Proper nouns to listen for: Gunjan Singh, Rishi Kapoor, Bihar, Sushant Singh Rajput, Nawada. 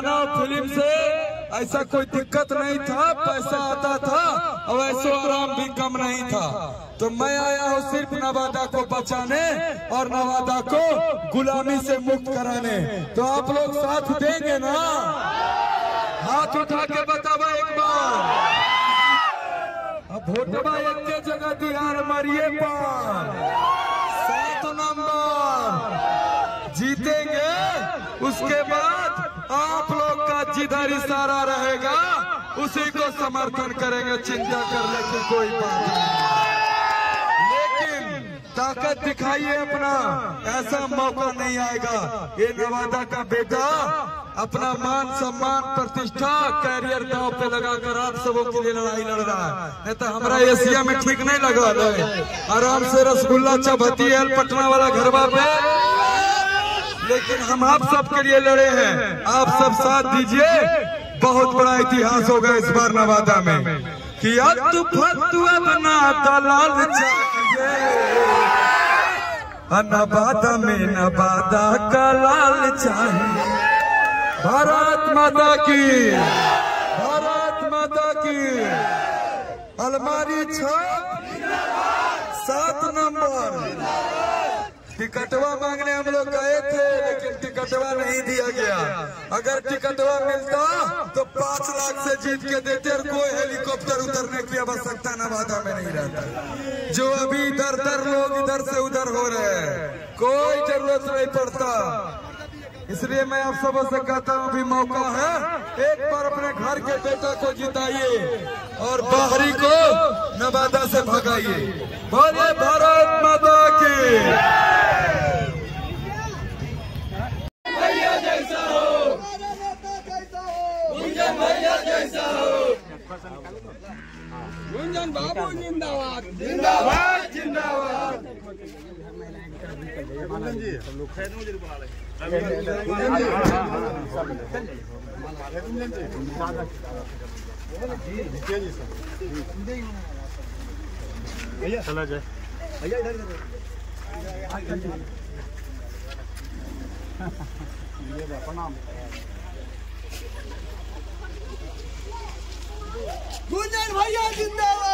गाना फिल्म से ऐसा कोई दिक्कत नहीं था, पैसा आता था और ऐसा आराम भी कम नहीं था। तो मैं आया हूँ सिर्फ नवादा को बचाने और नवादा को गुलामी से मुक्त कराने। तो आप लोग साथ देंगे ना? हाथ उठा के बतावा एक बार। अब भोटवा एक के जगह बिहार मरिए पार 7 नंबर जीतेंगे। उसके बाद आप लोग का जिधर इशारा रहेगा उसी को समर्थन करेंगे, चिंता करने की कोई बात नहीं। लेकिन ताकत दिखाइए अपना, ऐसा मौका नहीं आएगा। ये नवादा का बेटा अपना मान सम्मान प्रतिष्ठा कैरियर दांव पे लगाकर आप सबों के लिए लड़ाई लड़ रहा है। नहीं तो हमारा एशिया में ठीक नहीं लगा रहा है। आराम से रसगुल्ला चौभती है पटना वाला घरवा पे, लेकिन हम आप सब के लिए लड़े हैं। आप सब साथ दीजिए। बहुत बड़ा इतिहास होगा इस बार नवादा में कि अतु फतु बनाता लाल चाहिए, नवादा में नवादा का लाल चाहिए। भारत माता की, भारत माता की। अलमारी छाप 7 नंबर। टिकटवा मांगने हम लोग गए थे लेकिन टिकटवा नहीं दिया गया। अगर टिकटवा मिलता तो 5 लाख से जीत के देते और कोई हेलीकॉप्टर उतरने की आवश्यकता नवादा में नहीं रहता। जो अभी इधर लोग इधर से उधर हो रहे हैं, कोई जरूरत नहीं पड़ता। इसलिए मैं आप सबों से कहता हूँ अभी मौका है, एक बार अपने घर के बेटा को जिताइए और बाहरी को नवादा से भगाइए। बोले भारत माता की। गुंजन बाबू जिंदाबाद, जिंदाबाद, जिंदाबाद। भैया चला जाए, भैया इधर इधर प्रणाम। गुंजन भैया जिंदाबाद।